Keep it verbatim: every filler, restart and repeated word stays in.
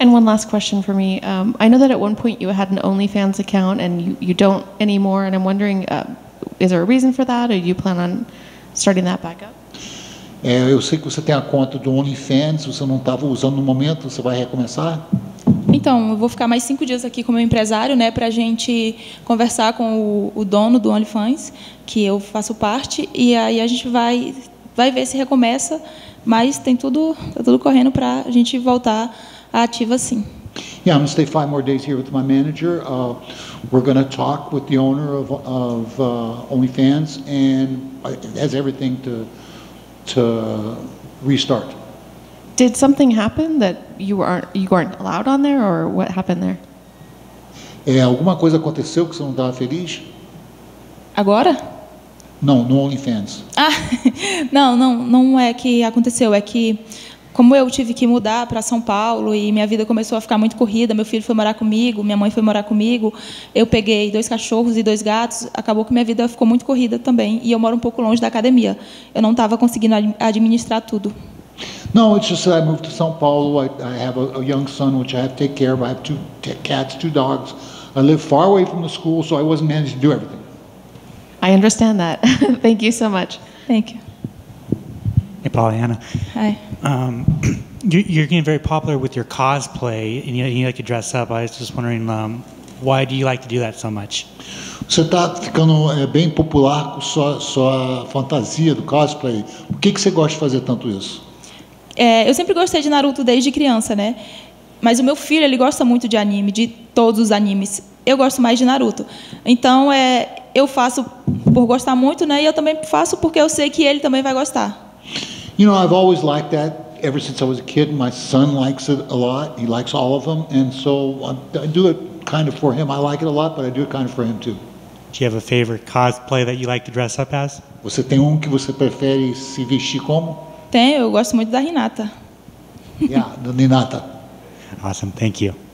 And one last question for me. Um, I know that at one point you had an OnlyFans account and you, you don't anymore, and I'm wondering, uh, is there a reason for that, or do you plan on starting that back up? É, eu sei que você tem a conta do OnlyFans, você não estava usando no momento, você vai recomeçar? Então, eu vou ficar mais cinco dias aqui com o meu empresário, né, para a gente conversar com o, o dono do OnlyFans, que eu faço parte, e aí a gente vai, vai ver se recomeça, mas tem tudo, tá tudo correndo para a gente voltar ativa, sim. Yeah, I'm going to stay five more days here with my manager. Uh, we're going to talk with the owner of, of uh, OnlyFans, and it has everything to to restart. Did something happen that you aren't you aren't allowed on there, or what happened there? É, alguma coisa aconteceu que você não estava feliz? Agora? Não, no OnlyFans. Ah, não, não, não é que aconteceu, é que como eu tive que mudar para São Paulo e minha vida começou a ficar muito corrida, meu filho foi morar comigo, minha mãe foi morar comigo, eu peguei dois cachorros e dois gatos, acabou que minha vida ficou muito corrida também, e eu moro um pouco longe da academia. Eu não estava conseguindo administrar tudo. No, it's just that I moved to São Paulo. I, I have a, a young son which I have to take care of. I have two cats, two dogs. I live far away from the school, so I wasn't managed to do everything. I understand that. Thank you so much. Thank you. Hey, Pollyanna. Hi. Um, you, you're getting very popular with your cosplay, and you, you like to dress up. I was just wondering, um, why do you like to do that so much? Você está ficando é, bem popular com sua sua fantasia do cosplay. Por que que você gosta de fazer tanto isso? É, eu sempre gostei de Naruto desde criança, né? Mas o meu filho, ele gosta muito de anime, de todos os animes. Eu gosto mais de Naruto. Então, é, eu faço por gostar muito, né? E eu também faço porque eu sei que ele também vai gostar. You know, I've always liked that ever since I was a kid. My son likes it a lot. He likes all of them, and so I, I do it kind of for him. I like it a lot, but I do it kind of for him too. Do you have a favorite cosplay that you like to dress up as? Você tem um que você prefere se vestir como? Tem, eu gosto muito da Hinata. Yeah, da Hinata. Awesome, thank you.